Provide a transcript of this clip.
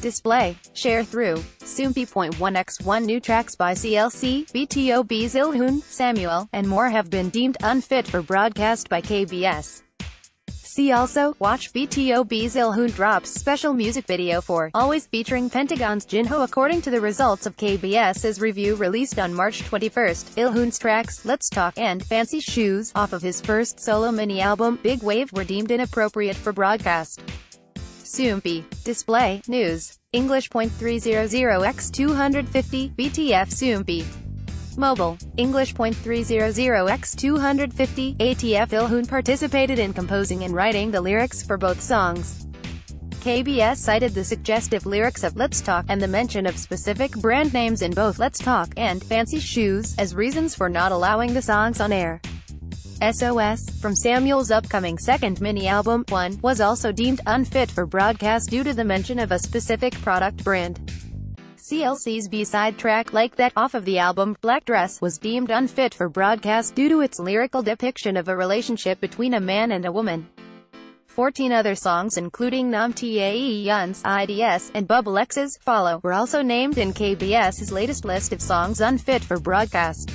Display, share through, Soompi.1x1 New tracks by CLC, BTOB's Ilhoon, Samuel, and more have been deemed unfit for broadcast by KBS. See also, watch BTOB's Ilhoon Drops special music video for Always featuring Pentagon's Jinho. According to the results of KBS's review released on March 21st, Ilhoon's tracks, Let's Talk and Fancy Shoes, off of his first solo mini-album, Big Wave, were deemed inappropriate for broadcast. Soompi. Display, News. English.300x250, BTF Soompi. Mobile. English.300x250, ATF Ilhoon participated in composing and writing the lyrics for both songs. KBS cited the suggestive lyrics of Let's Talk and the mention of specific brand names in both Let's Talk and Fancy Shoes as reasons for not allowing the songs on air. SOS, from Samuel's upcoming second mini-album, One, was also deemed unfit for broadcast due to the mention of a specific product brand. CLC's B-side track, Like That, off of the album, Black Dress, was deemed unfit for broadcast due to its lyrical depiction of a relationship between a man and a woman. 14 other songs including Nam Tae Yeon's IDS, and Bubble X's Follow, were also named in KBS's latest list of songs unfit for broadcast.